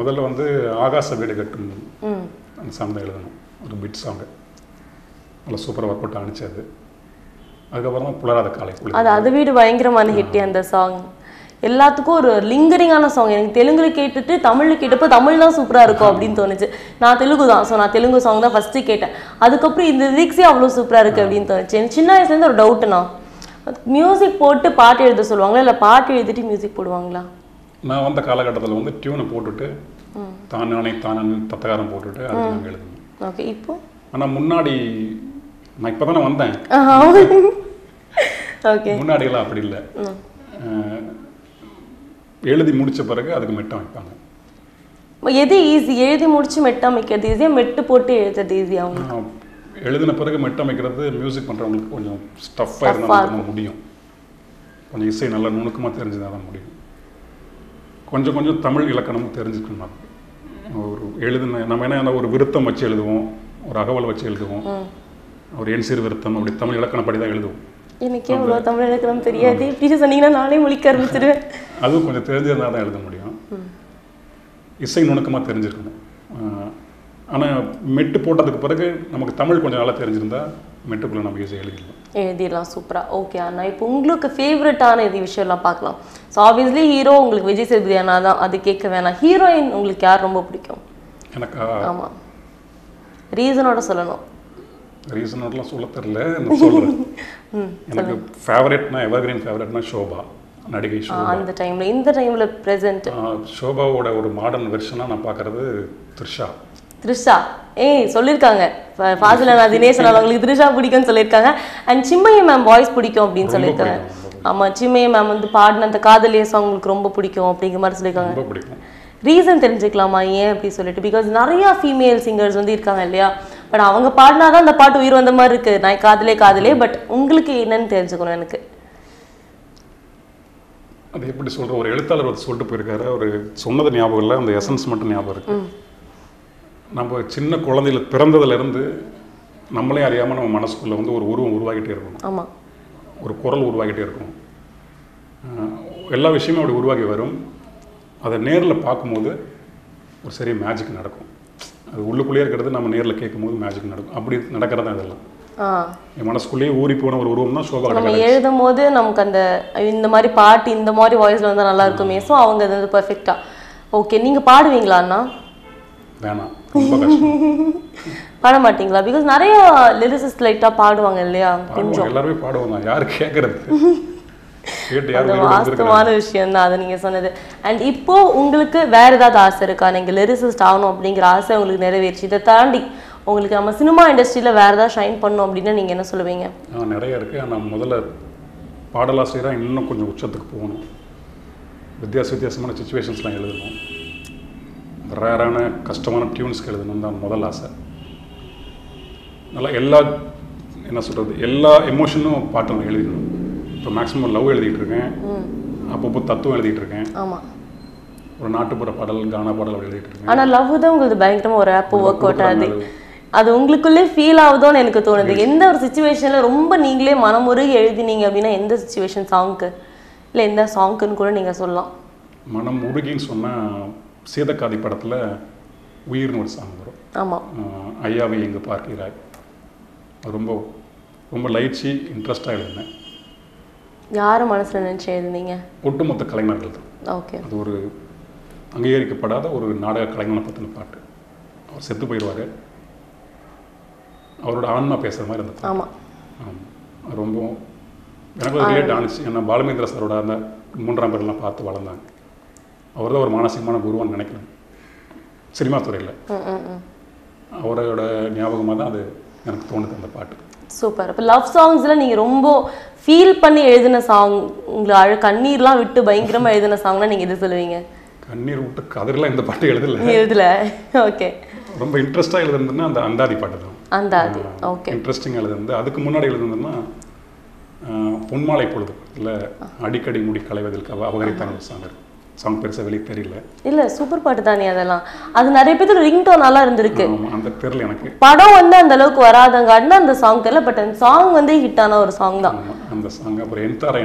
முதல்ல வந்து ஆகாச வீடு கட்டும் அந்த சாங் தான் எழுதணும், ஒரு பிட் சாங்கு. நல்லா சூப்பராக ஒர்க் அவுட் ஆனிச்சு அது. அதுக்கப்புறம் தான் புலராத காலை குழு, அது அது வீடு பயங்கரமான ஹிட். அந்த சாங் எல்லாத்துக்கும் ஒரு லிங்கரிங்கான சாங். எனக்கு தெலுங்குல கேட்டுட்டு தமிழில் கேட்டப்போ தமிழ் தான் சூப்பராக இருக்கும் அப்படின்னு தோணுச்சு. நான் தெலுங்கு தான், ஸோ நான் தெலுங்கு சாங் தான் ஃபஸ்ட்டு கேட்டேன். அதுக்கப்புறம் இந்த லிரிக்ஸே அவ்வளோ சூப்பராக இருக்குது அப்படின்னு தோணுச்சு. எனக்கு சின்ன வயசுலேருந்து ஒரு டவுட்டுண்ணா, மியூசிக் போட்டு பாட்டு எழுத சொல்லுவாங்களா இல்லை பாட்டு எழுதிட்டு மியூசிக் போடுவாங்களா? நான் வந்த காலகட்டத்தில் வந்து டியூனை போட்டுட்டு தானானே தானானு தத்தகாரம் போட்டுட்டு அது நாங்கள் எழுதணும். ஓகே, இப்போ ஆனால் முன்னாடி நான் இப்போ தானே வந்தேன். ஓகே, முன்னாடியெல்லாம் அப்படி இல்லை. எழுதி முடிச்ச பிறகு அதுக்கு மெட்டம் வைப்பாங்க. எது ஈஸி, எழுதி முடிச்சு மெட்டம் வைக்கிறது ஈஸியாக மெட்டு போட்டு எழுதுறது ஈஸியாக? அவங்க எழுதின பிறகு மெட்டம் வைக்கிறது மியூசிக் பண்ணுறவங்களுக்கு கொஞ்சம் ஸ்டஃப்பாக இருந்தால் முடியும், கொஞ்சம் இசை நல்லா நுணுக்கமாக தெரிஞ்சுதான் தான் முடியும். கொஞ்சம் கொஞ்சம் தமிழ் இலக்கணமும் தெரிஞ்சுக்கணும். அது ஒரு எழுதுன நம்ம என்ன ஒரு விருத்தம் வச்சு எழுதுவோம், ஒரு அகவல் வச்சு எழுதுவோம், ஒரு என் சீர் விருத்தம், அப்படி தமிழ் இலக்கணப்படி தான் எழுதுவோம். எனக்கே அவ்வளோ தமிழ் இலக்கணம் தெரியாது, இப்படி சொன்னீங்கன்னா நானே முழிக்க ஆரம்பிச்சிடுவேன். அதுவும் கொஞ்சம் தெரிஞ்சிருந்தால் தான் எழுத முடியும், இசை நுணுக்கமாக தெரிஞ்சிருக்கணும். ஆனால் மெட்டு போட்டதுக்கு பிறகு நமக்கு தமிழ் கொஞ்சம் நல்லா தெரிஞ்சிருந்தால் மெட்டுக்குள்ளே நம்ம ஈஸியாக எழுதிடலாம், எழுதிடலாம் சூப்பராக. ஓகே அண்ணா, இப்போ உங்களுக்கு ஃபேவரட்டான இது விஷயம்லாம் பார்க்கலாம். ஸோ ஆப்வியஸ்லி ஹீரோ உங்களுக்கு விஜய் சேதுபதி அண்ணா தான், அது கேட்க வேணாம். ஹீரோயின் உங்களுக்கு யார் ரொம்ப பிடிக்கும்? எனக்கா? ஆமாம், ரீசனோட சொல்லணும். ரீசனோடலாம் சொல்ல தெரியல, நான் சொல்கிறேன். எனக்கு ஃபேவரட்னா எவர்கிரீன் ஃபேவரட்னா ஷோபா, நடிகை ஷோபா. அந்த டைமில் இந்த டைமில் ப்ரெசென்ட் ஷோபாவோட ஒரு மாடர்ன் வெர்ஷனாக நான் பார்க்குறது த்ரிஷா. த்ரிஷா ஏய் சொல்லியிருக்காங்க, ஃபாசிலானா தினேஷன் அவங்களுக்கு த்ரிஷா பிடிக்கும்னு சொல்லியிருக்காங்க. அண்ட் சிம்மையை மேம் வாய்ஸ் பிடிக்கும் அப்படின்னு சொல்லியிருக்காங்க. ஆமாம், சிம்மையை மேம் வந்து பாடின அந்த காதலிய சாங் உங்களுக்கு ரொம்ப பிடிக்கும் அப்படிங்கிற மாதிரி சொல்லியிருக்காங்க. ரீசன் தெரிஞ்சுக்கலாமா ஏன் அப்படி சொல்லிட்டு? பிகாஸ் நிறையா ஃபீமேல் சிங்கர்ஸ் வந்து இருக்காங்க இல்லையா, பட் அவங்க பாடினா தான் அந்த பாட்டு உயிர் வந்த மாதிரி இருக்குது. நான் காதலே காதலே, பட் உங்களுக்கு என்னன்னு தெரிஞ்சுக்கணும். எனக்கு அது எப்படி சொல்கிற ஒரு எழுத்தாளர் வந்து சொல்லிட்டு போயிருக்காரு, அவர் சொன்னது ஞாபகம் இல்லை, அந்த எசன்ஸ் மட்டும் ஞாபகம் இருக்கு. நம்ம சின்ன குழந்தையில பிறந்ததுலேருந்து நம்மளே அறியாமல் நம்ம மனசுக்குள்ளே வந்து ஒரு உருவம் உருவாகிட்டே இருக்கணும். ஆமாம், ஒரு குரல் உருவாகிட்டே இருக்கும், எல்லா விஷயமும் அப்படி உருவாகி வரும். அதை நேரில் பார்க்கும்போது ஒரு சரி மேஜிக் நடக்கும். அது உள்ளுக்குள்ளேயே இருக்கிறது நம்ம நேரில் கேட்கும்போது மேஜிக் நடக்கும். அப்படி நடக்கிறது தான் இதெல்லாம். என் மனசுக்குள்ளேயே ஊறி போன ஒரு உருவம் தான் சோபா. நம்ம எழுதும் போது நமக்கு அந்த இந்த மாதிரி பாட்டு இந்த மாதிரி வாய்ஸில் வந்தால் நல்லா இருக்குமே, ஸோ அவங்க அது வந்து பர்ஃபெக்டாக. ஓகே, நீங்கள் பாடுவீங்களாண்ணா? வேணாம், பாட மாட்டீங்களா? பிகாஸ் நிறைய லிரிசிஸ்ட் லைட்டாக பாடுவாங்க இல்லையா, கொஞ்சம் எல்லாருமே பாடுவாங்க, யார் கேட்கறது? வாஸ்தவமான விஷயம் தான் அதை நீங்கள் சொன்னது. அண்ட் இப்போ உங்களுக்கு வேற ஏதாவது ஆசை இருக்கா? நீங்கள் லிரிசிஸ்ட் ஆகணும் அப்படிங்கிற ஆசை உங்களுக்கு நிறைவேறிச்சு, இதை தாண்டி உங்களுக்கு நம்ம சினிமா இண்டஸ்ட்ரியில வேற ஏதாவது ஷைன் பண்ணனும் அப்படினா நீங்க என்ன சொல்லுவீங்க? நிறைய இருக்கு. நான் முதல்ல பாடலாசிரியரா இன்னும் கொஞ்சம் உச்சத்துக்கு போகணும். வித்தியாசமான சிச்சுவேஷன்ஸ்லாம் எழுதணும். ரேரான கஷ்டமான டியூன்ஸ் எழுதணும் தான் முதல் ஆசை. நல்லா எல்லா என்ன சொல்கிறது எல்லா எமோஷனும் பாட்டும் எழுதிடணும். இப்போ மேக்ஸிமம் லவ் எழுதிட்டு இருக்கேன், அப்பப்போ தத்துவம் எழுதிட்டு இருக்கேன். ஆமாம், ஒரு நாட்டுப்புற பாடல் கானா பாடல் அப்படி எழுதிட்டு இருக்கேன். ஆனால் லவ் தான் உங்களுக்கு பயங்கரமாக ஒரு ஆப் ஒர்க் அவுட் ஆகுது, அது உங்களுக்குள்ளே ஃபீல் ஆகுதோன்னு எனக்கு தோணுது. எந்த ஒரு சிச்சுவேஷனில் ரொம்ப நீங்களே மனமுருகி எழுதினீங்க அப்படின்னா எந்த சிச்சுவேஷன் சாங்க்கு இல்லை எந்த சாங்க்குன்னு கூட நீங்கள் சொல்லலாம். மனம் உருகின்னு சொன்னால் சீதக்காதி படத்தில் உயிர்னு ஒரு சாங் வரும். ஆமாம், ஐயாவை எங்கே பார்க்கிறாய், ரொம்ப ரொம்ப லைட்சி இன்ட்ரெஸ்டாக எழுதினேன். யார் மனசில் நினச்சி எழுதினீங்க? ஒட்டுமொத்த கலைஞர்கள் தான். ஓகே, அது ஒரு அங்கீகரிக்கப்படாத ஒரு நாடக கலைஞனை பற்றின பாட்டு. அவர் செத்து போயிடுவார், அவரோட ஆன்மா பேசுகிற மாதிரி இருந்தது. ஆமாம், ரொம்ப எனக்கு ஒரு ரிலேட் ஆனிச்சு. ஏன்னா பாலமேந்திர சாரோட அந்த 3ஆம் பேரெல்லாம் பார்த்து வளர்ந்தாங்க. அவர் தான் ஒரு மானசிகமான குருவான்னு நினைக்கிறேன் சினிமா துறையில். அவரோட ஞாபகமாக தான் அது எனக்கு தோணுது அந்த பாட்டு. சூப்பர். இப்போ லவ் சாங்ஸில் நீங்கள் ரொம்ப ஃபீல் பண்ணி எழுதின சாங், உங்களை கண்ணீர்லாம் விட்டு பயங்கரமாக எழுதின சாங்னா நீங்கள் எது சொல்லுவீங்க? கண்ணீர் விட்டு கதறலாம் இந்த பாட்டு எழுதலை. ஓகே, ரொம்ப இன்ட்ரெஸ்டாக எழுதுனதுன்னா அந்த அந்தாதி பாட்டு தான். அந்தாதி, ஓகே. இன்ட்ரெஸ்டிங்காக எழுதுனது. அதுக்கு முன்னாடி எழுதுனதுன்னா பொன்மாலை பொழுது இல்லை அடிக்கடி முடி களைவதற்காக அவகரித்தான ஒரு சாங் இருக்கும். சாங் பெருசாக வெளியே தெரியல. இல்லை, சூப்பர் பாட்டு தானே அதெல்லாம். அது நிறைய பேருக்கு ரிங்டோன் நல்லா இருந்திருக்கு. அந்த தெரியல எனக்கு. படம் வந்து அந்த அளவுக்கு வராதங்க அண்ணா அந்த சாங் தெரியல, பட் அந்த சாங் வந்து ஹிட்டான ஒரு சாங் தான் அந்த சாங். அப்புறம் என் தாரா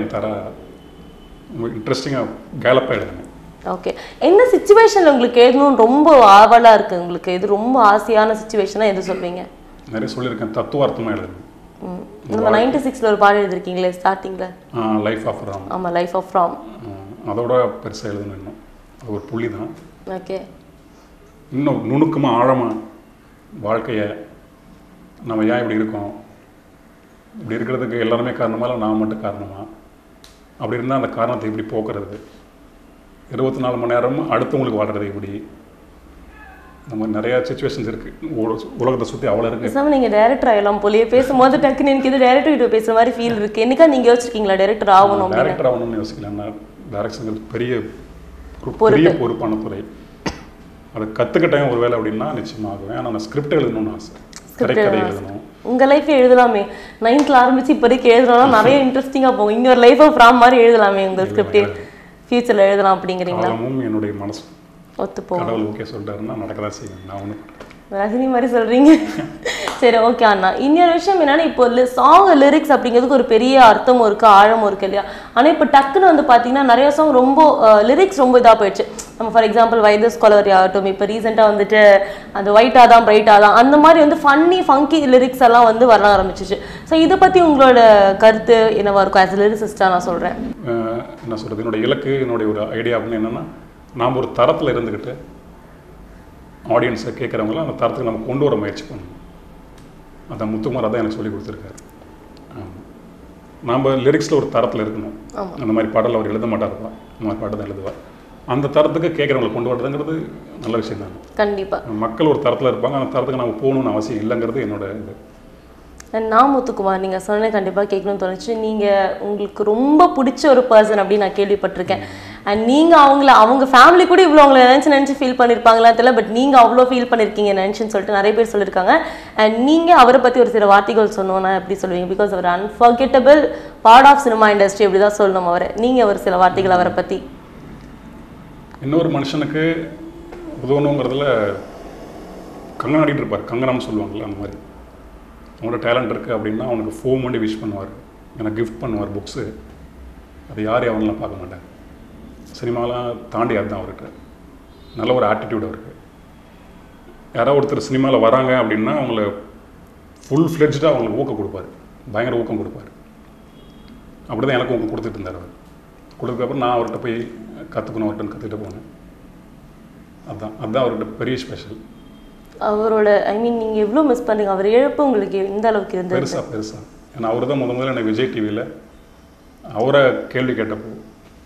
இன்ட்ரெஸ்டிங்காக கேலப்பாக எழுதுங்க. ஓகே, என்ன சிச்சுவேஷனில் உங்களுக்கு எழுதணும்னு ரொம்ப ஆவலாக இருக்குது உங்களுக்கு? இது ரொம்ப ஆசையான சிச்சுவேஷனாக எது சொல்வீங்க? நிறைய சொல்லியிருக்கேன், தத்துவார்த்தமாக எழுதணும். நம்ம 96ல ஒரு பாட்டு எழுதிருக்கீங்களே ஸ்டார்டிங்கில், லைஃப் ஆஃப் ராம். ஆமாம், லைஃப் ஆஃப் ராம். அதோட பெருசாக எழுதணும் இன்னும். அது ஒரு புள்ளி தான். ஓகே, இன்னும் நுணுக்கமாக ஆழமாக வாழ்க்கையை நம்ம ஏன் இப்படி இருக்கோம், இப்படி இருக்கிறதுக்கு எல்லாருமே காரணமாக இல்லை நான் மட்டும் காரணமாக, அப்படி இருந்தால் அந்த காரணத்தை எப்படி போக்குறது, 24 மணி நேரம் அடுத்தவங்களுக்கு வாழ்கிறது எப்படி, இந்த மாதிரி நிறையா சிச்சுவேஷன்ஸ் இருக்குது உலகத்தை சுற்றி அவ்வளோ இருக்குது. நீங்கள் டேரக்டர் ஆகலாம் போலியே பேசும்போது டக்குன்னு எனக்கு இது டேரக்டர் கிட்ட பேசுகிற மாதிரி ஃபீல் இருக்குது. என்னைக்கா நீங்கள் யோசிச்சிருக்கீங்களா டேரக்டர் ஆகணும்னு யோசிக்கலாம்? டேரக்ஷன்கள் பெரிய பொறுப்பான துறை. அதை கற்றுக்கிட்டேன் ஒரு வேலை அப்படின்னா நிச்சயமாகும். ஆனால் அந்த ஸ்கிரிப்ட் எழுதணும்னு ஆசை, திரைக்கதை எழுதணும். உங்கள் லைஃப் எழுதலாமே, 9th ஆரம்பித்து இப்போதைக்கு எழுதலாம், நிறைய இன்ட்ரெஸ்டிங்காக போகும். இங்கே ஒரு லைஃப் ஆஃப் ராம் மாதிரி எழுதலாமே, உங்கள் ஸ்கிரிப்டே ஃபியூச்சரில் எழுதலாம் அப்படிங்கிறீங்களா? என்னுடைய மனசு ஒத்து போகணும். ஓகே, சொல்கிறாருன்னா நடக்க தான் செய்யணும். நான் ஒன்றும் ரஜினி மாதிரி சொல்கிறீங்க. சரி, ஓகே அண்ணா, இன்னொரு விஷயம் என்னென்னா, இப்போ சாங் லிரிக்ஸ் அப்படிங்கிறதுக்கு ஒரு பெரிய அர்த்தமும் இருக்குது, ஆழமும் இருக்குது இல்லையா? ஆனால் இப்போ டக்குன்னு வந்து பார்த்தீங்கன்னா நிறைய சாங் ரொம்ப லிரிக்ஸ் ரொம்ப இதாக போயிடுச்சு. நம்ம ஃபார் எக்ஸாம்பிள் வைத ஸ்காலர் ஆகட்டும், இப்போ ரீசெண்டாக வந்துட்டு அந்த ஒயிட்டாக தான் பிரைட்டாக தான் அந்த மாதிரி வந்து ஃபன்னி ஃபங்கி லிரிக்ஸ் எல்லாம் வந்து வர ஆரம்பிச்சிச்சு. ஸோ இதை பற்றி உங்களோட கருத்து என்னவா இருக்கும் ஆஸ் லிரிக்ஸிஸ்டாக? நான் சொல்கிறேன், என்ன சொல்கிறது, என்னோடய இலக்கு என்னுடைய ஒரு ஐடியா அப்படின்னு என்னென்னா, நாம் ஒரு தரத்தில் இருந்துக்கிட்டு ஆடியன்ஸை கேட்குறவங்களாம் அந்த தரத்துக்கு நம்ம கொண்டு வர முயற்சி பண்ணணும். அந்த முத்துக்குமார் தான் எனக்கு சொல்லி கொடுத்துருக்காரு. ஆமாம், நாம் லிரிக்ஸில் ஒரு தரத்தில் இருக்கணும். அந்த மாதிரி பாடல் அவர் எழுத மாட்டாருப்பா, அந்த மாதிரி பாட்டு தான் எழுதுவார். அந்த தரத்துக்கு கேட்குறவங்களை கொண்டு வரதுங்கிறது நல்ல விஷயம் தானே. கண்டிப்பாக மக்கள் ஒரு தரத்தில் இருப்பாங்க, அந்த தரத்துக்கு நம்ம போகணும்னு அவசியம் இல்லைங்கிறது என்னோட இது. நான் முத்துக்குமார் நீங்கள் சொன்னேன், கண்டிப்பாக கேட்கணும்னு தோணுச்சு. நீங்கள் உங்களுக்கு ரொம்ப பிடிச்ச ஒரு பர்சன் அப்படின்னு நான் கேள்விப்பட்டிருக்கேன். அண்ட் நீங்கள் அவங்க ஃபேமிலி கூட இவ்வளோ அவங்கள நினச்சி ஃபீல் பண்ணியிருப்பாங்களா தெரியல, பட் நீங்கள் அவ்வளோ ஃபீல் பண்ணியிருக்கீங்க நினச்சின்னு சொல்லிட்டு நிறைய பேர் சொல்லியிருக்காங்க. அண்ட் நீங்கள் அவரை பற்றி ஒரு சில வார்த்தைகள் சொன்னோன்னா எப்படி சொல்லுவீங்க? பிகாஸ் அவர் unforgettable part of cinema industry, இப்படி தான் சொல்லணும் அவரை. நீங்கள் ஒரு சில வார்த்தைகள் அவரை பற்றி. இன்னொரு மனுஷனுக்கு உதவணுங்கிறதுல கங்கனாடிட்டு இருப்பார், கங்கணம்னு சொல்லுவாங்கள்ல அந்த மாதிரி. அவங்களோட டேலண்ட் இருக்குது அப்படின்னா அவனுக்கு ஃபோன் பண்ணி விஷ் பண்ணுவார், எனக்கு கிஃப்ட் பண்ணுவார் புக்ஸு. அது யாரையும் அவனெலாம் பார்க்க மாட்டாங்க. சினிமாலாம் தாண்டி அதுதான் அவருக்கு நல்ல ஒரு ஆட்டிடியூட் இருக்குது. யாராவது ஒருத்தர் சினிமாவில் வராங்க அப்படின்னா அவங்கள ஃபுல் ஃப்ளெட்ஜாக அவங்களுக்கு ஊக்கம் கொடுப்பார், பயங்கர ஊக்கம் கொடுப்பார். அப்படி தான் எனக்கு ஊக்கம் கொடுத்துட்டு இருந்தார் அவர். கொடுத்ததுக்கப்புறம் நான் அவர்கிட்ட போய் கற்றுக்கணும், அவர்கிட்ட கற்றுக்கிட்டு போனேன். அதுதான் அவர்கிட்ட பெரிய ஸ்பெஷல். அவரோட நீங்கள் எவ்வளோ மிஸ் பண்ணுறீங்க? அவர் இழப்பு உங்களுக்கு இந்த அளவுக்கு இருந்தது பெருசாக. ஏன்னா அவர் தான் முதல்ல எனக்கு விஜய் டிவியில் அவரை கேள்வி கேட்டப்போ,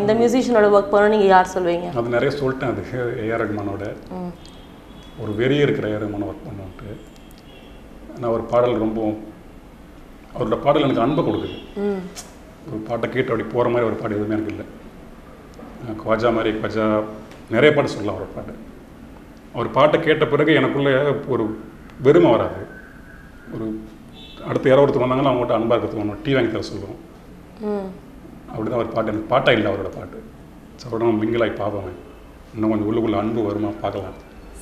இந்த மியூசிஷியனோட ஒர்க் பண்ண நீங்கள் யார் சொல்வீங்க? அது நிறைய சொல்லிட்டேன். அது ஏஆர் ரகுமானோட ஒரு வெறிய இருக்கிற ஏஆர் ரகுமான ஒர்க் பண்ணிட்டு நான் ஒரு பாடல் ரொம்ப அவரோட பாடல் எனக்கு அன்பை கொடுக்குது. ஒரு பாட்டை கேட்டு அப்படி போகிற மாதிரி ஒரு பாட்டு எதுவுமே எனக்கு இல்லை. குவாஜா மாதிரி குவாஜா நிறைய பாட்டு சொல்லலாம். அவரோட பாட்டு அவர் பாட்டை கேட்ட பிறகு எனக்குள்ளே ஒரு வெறுமை வராது. ஒரு அடுத்து யாரோ ஒருத்தர் வந்தாங்கன்னா அவங்கள்ட்ட அன்பாக இருக்கிறது ஒன்று டீ வாங்கி தர சொல்லுவோம். அப்படி தான் ஒரு பாட்டு எனக்கு பாட்டாக இல்லை அவரோட பாட்டு. ஸோ அவரோட மிங்கிலாகி பார்ப்போமே இன்னும் கொஞ்சம் உள்ளுக்குள்ளே அன்பு வருமா பார்க்கலாம்.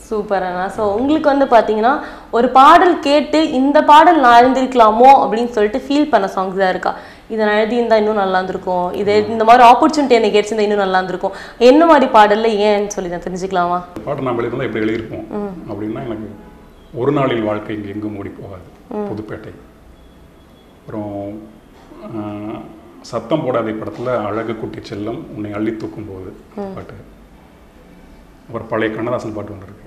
சூப்பர் அண்ணா. ஸோ உங்களுக்கு வந்து பார்த்தீங்கன்னா ஒரு பாடல் கேட்டு இந்த பாடல் நான் எழுந்திருக்கலாமோ அப்படின்னு சொல்லிட்டு ஃபீல் பண்ண சாங்ஸ் தான் இருக்கா? இதை நான் எழுதியிருந்தால் இன்னும் நல்லா இருந்திருக்கும், இதை இந்த மாதிரி ஆப்பர்ச்சுனிட்டி எனக்கு கிடைச்சிருந்தா இன்னும் நல்லா இருந்திருக்கும், என்ன மாதிரி பாடலில் ஏன்னு சொல்லி நான் தெரிஞ்சுக்கலாமா? பாட்டு நான் எழுதினா எப்படி எழுதியிருப்போம் அப்படின்னா, எனக்கு ஒரு நாளில் வாழ்க்கை இங்கே எங்கும் ஓடி போகாது, புதுப்பேட்டை, அப்புறம் சத்தம் போடாத படத்தில் அழகு குட்டி செல்லம், உன்னை அள்ளி தூக்கும் போது பாட்டு, அப்புறம் பழைய கண்ணதாசன் பாட்டு ஒன்று இருக்கு,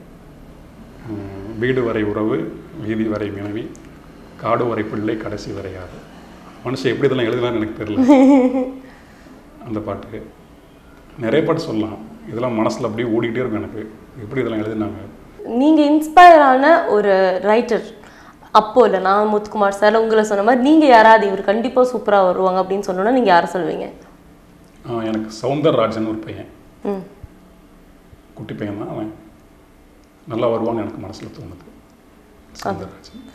வீடு வரை உறவு வீதி வரை மனைவி காடு வரை பிள்ளை கடைசி வரை யாரு, மனுஷன் எப்படி இதெல்லாம் எழுதலாம்னு எனக்கு தெரியல. அந்த பாட்டு நிறைய பாட்டு சொல்லலாம். இதெல்லாம் மனசில் அப்படியே ஓடிக்கிட்டே இருக்கும் எனக்கு, எப்படி இதெல்லாம் எழுதினாங்க. நீங்கள் இன்ஸ்பயரான ஒரு ரைட்டர் அப்போ இல்லை நான் முத்துக்குமார் சார் உங்களை சொன்ன மாதிரி நீங்கள் யாராவது இவர் கண்டிப்பாக சூப்பராக வருவாங்க அப்படின்னு சொன்னோன்னா நீங்கள் யாரை சொல்லுவீங்க? எனக்கு சௌந்தரராஜன் ஒரு பையன், குட்டி பையன் தான், அவன் நல்லா வருவான்னு எனக்கு மனசில் தோணுது சௌந்தரராஜன்.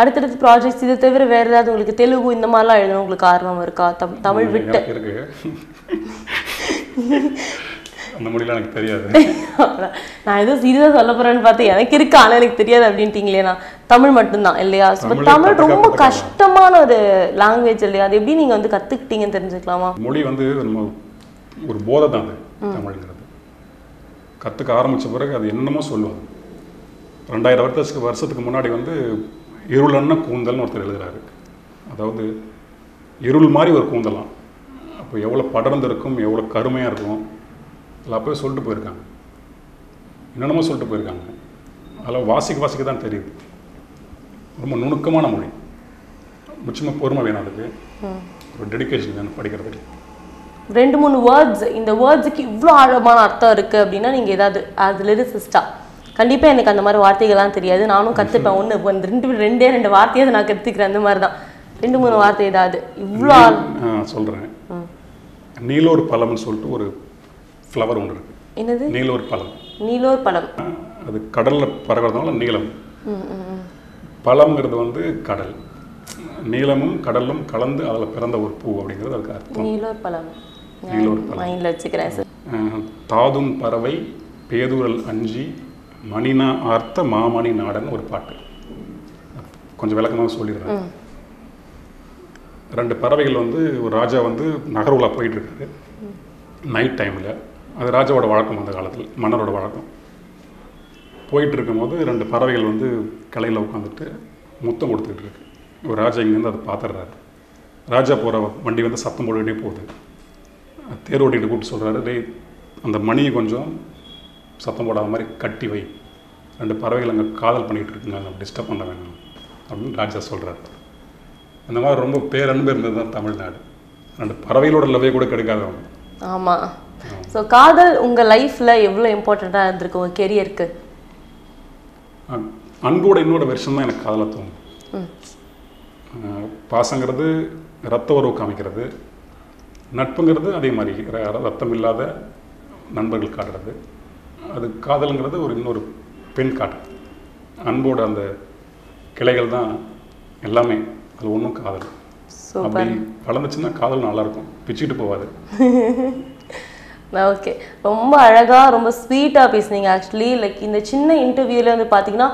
அடுத்தடுத்து ப்ராஜெக்ட்ஸ் இதை தவிர வேறு ஏதாவது உங்களுக்கு தெலுங்கு இந்த மாதிரிலாம் எழுதணும் உங்களுக்கு ஆர்வம் இருக்கா? தமிழ் விட்டு இருக்கு அந்த மொழியெலாம் எனக்கு தெரியாது. நான் ஏதோ சீரியஸாக சொல்ல போகிறேன்னு பார்த்து எனக்கு இருக்கு ஆனால் எனக்கு தெரியாது அப்படின்ட்டிங்களே. நான் தமிழ் மட்டும்தான் இல்லையா? தமிழ் ரொம்ப கஷ்டமான ஒரு லாங்குவேஜ் இல்லையா? அது எப்படி நீங்கள் வந்து கற்றுக்கிட்டீங்கன்னு தெரிஞ்சுக்கலாமா? மொழி வந்து நம்ம ஒரு போதை தான் அது தமிழ்ங்கிறது. கற்றுக்க ஆரம்பித்த பிறகு அது என்னமோ சொல்லுவாங்க. 2000 வருஷத்துக்கு முன்னாடி வந்து இருளன்னா கூந்தல்னு ஒருத்தர் எழுதுகிறாரு. அதாவது இருள் மாதிரி ஒரு கூந்தலாம். அப்போ எவ்வளோ படர்ந்திருக்கும், எவ்வளோ கருமையாக இருக்கும், இல்லை அப்போவே சொல்லிட்டு போயிருக்காங்க, என்னென்னமோ சொல்லிட்டு போயிருக்காங்க. அதில் வாசிக்க வாசிக்க தான் தெரியுது. ரொம்ப நுணுக்கமான மொழி, முச்சமாக பொறுமை வேணும், அதுக்கு ஒரு டெடிக்கேஷன் வேணும் படிக்கிறதுக்கு. 2-3 வேர்ட்ஸ், இந்த வேர்ட்ஸுக்கு இவ்வளோ ஆழமான அர்த்தம் இருக்குது அப்படின்னா நீங்கள் ஏதாவது அதுலேருந்து சிஸ்டா கண்டிப்பாக எனக்கு அந்த மாதிரி வார்த்தைகள்லாம் தெரியாது, நானும் கற்றுப்பேன், ஒன்று ரெண்டே 2 வார்த்தையாவது நான் கற்றுக்கிறேன், அந்த மாதிரி தான் 2-3 வார்த்தை ஏதாவது இவ்வளோ சொல்கிறேன். நீலோர் பழம்னு சொல்லிட்டு ஒரு ஃப்ளவர் ஒன்று இருக்குது. என்னது? நீலோர் பழம். நீலோர் பழம் அது கடலில் பறக்கிறதுனால நீளம். பழம்ங்கிறது வந்து கடல், நீளமும் கடலும் கலந்து அதில் பிறந்த ஒரு பூ அப்படிங்கிறது அதுக்கு அர்த்தம் நீலோர் பழம். நீலோர் பழம் வச்சுக்கிறேன் சார். தாதும் பறவை பேதுரல் அஞ்சி மணினா ஆர்த்த மாமணி நாடன் ஒரு பாட்டு, கொஞ்சம் விளக்கமாக சொல்லிடுறேன். 2 பறவைகள் வந்து ஒரு ராஜா வந்து நகர்வுலா போயிட்டு இருக்காரு நைட் டைமில். அது ராஜாவோட வழக்கம் அந்த காலத்தில், மன்னரோட வழக்கம். போயிட்டு இருக்கும்போது 2 பறவைகள் வந்து கலையில் உட்காந்துட்டு முத்தம் கொடுத்துக்கிட்டு இருக்கு. ஒரு ராஜா இங்கேருந்து அதை பார்த்துடுறாரு. ராஜா போகிற வண்டி வந்து சத்தம் போட்டுக்கிட்டே போகுது. தேர் ஓட்டிகிட்டு கூப்பிட்டு சொல்கிறாரு, டே அந்த மணியை கொஞ்சம் சத்தம் போடாத மாதிரி கட்டி வை, 2 பறவைகள் அங்கே காதல் பண்ணிக்கிட்டு இருக்குங்க, டிஸ்டர்ப் பண்ண வேணும் அப்படின்னு ராஜா சொல்கிறாரு. அந்த மாதிரி ரொம்ப பேரன்பு இருந்தது தான் தமிழ்நாடு. 2 பறவைகளோட லவ்வே கூட கிடைக்காதவங்க. ஆமாம். ஸோ காதல் உங்கள் லைஃப்பில் எவ்வளோ இம்பார்ட்டண்ட்டாக இருந்திருக்கு உங்கள் கெரியருக்கு? அன்போட என்னோட வெர்ஷன் தான் எனக்கு காதலாக தோணும். பாசங்கிறது ரத்த உறவு காமிக்கிறது, நட்புங்கிறது அதே மாதிரி ரத்தம் இல்லாத நண்பர்கள் காட்டுறது, அது காதலுங்கிறது ஒரு இன்னொரு பெண் காட்டுறது. அன்போட அந்த கிளைகள் தான் எல்லாமே, அது ஒன்றும் காதல் அப்படி வளர்ந்துச்சுன்னா காதல் நல்லாயிருக்கும், பிச்சுக்கிட்டு போவாது. ஓகே, ரொம்ப அழகாக ரொம்ப ஸ்வீட்டாக பேசுனீங்க. ஆக்சுவலி லைக் இந்த சின்ன இன்டர்வியூவில் வந்து பார்த்தீங்கன்னா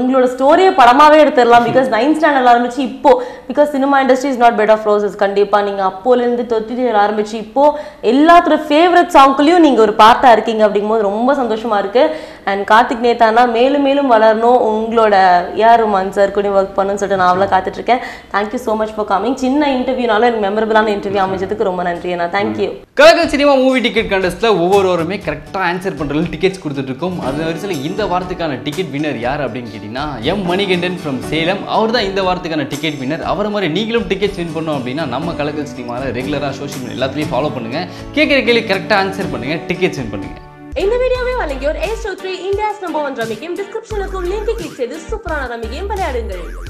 உங்களோட ஸ்டோரியை படமாகவே எடுத்துடலாம். பிகாஸ் 9th standard ஆரம்பிச்சு இப்போது, because cinema industry is not bed of roses. கண்டிப்பாக நீங்கள் அப்போலேருந்து 30 ஆரம்பிச்சு இப்போது எல்லாத்தோட ஃபேவரட் சாங்குலேயும் நீங்கள் ஒரு பார்ட்டாக இருக்கீங்க அப்படிங்கும்போது ரொம்ப சந்தோஷமாக இருக்குது. and Karthik Netha na மேலும் வளரணும் உங்களோட ஏஆர் ரஹ்மான் சார் கூட வர்க் பண்ணனும் சொல்லிட்டு நான் அவளை காத்துட்டு இருக்கேன் thank you so much for coming சின்ன இன்டர்வியூனால எனக்கு memorableான இன்டர்வியூ அமைஞ்சதுக்கு ரொம்ப நன்றி அண்ணா thank you கலக்கல் சினிமா மூவி டிக்கெட் கான்டெஸ்ட்ல ஒவ்வொருவருமே கரெக்ட்டா ஆன்சர் பண்ற டிக்கெட்ஸ் கொடுத்துட்டு இருக்கோம் அது வரிசையில இந்த வாரத்துக்கான டிக்கெட் வின்னர் யார் அப்படினு கேட்டினா எம் மணிகண்டன் from சேலம் அவர்தான் இந்த வாரத்துக்கான டிக்கெட் வின்னர் அவர மாதிரி நீங்களும் டிக்கெட்ஸ் வின் பண்ணனும் அப்படினா நம்ம கலக்கல் சினிமால ரெகுலரா சோஷியல் மீடியா எல்லாத்தையும் ஃபாலோ பண்ணுங்க கேக்குற கேள்வி கரெக்ட்டா ஆன்சர் பண்ணுங்க டிக்கெட்ஸ் வின் பண்ணுங்க In the video, we will Ace2Three India's #1 Rammy Game. Description, link click. Super Rammy Game.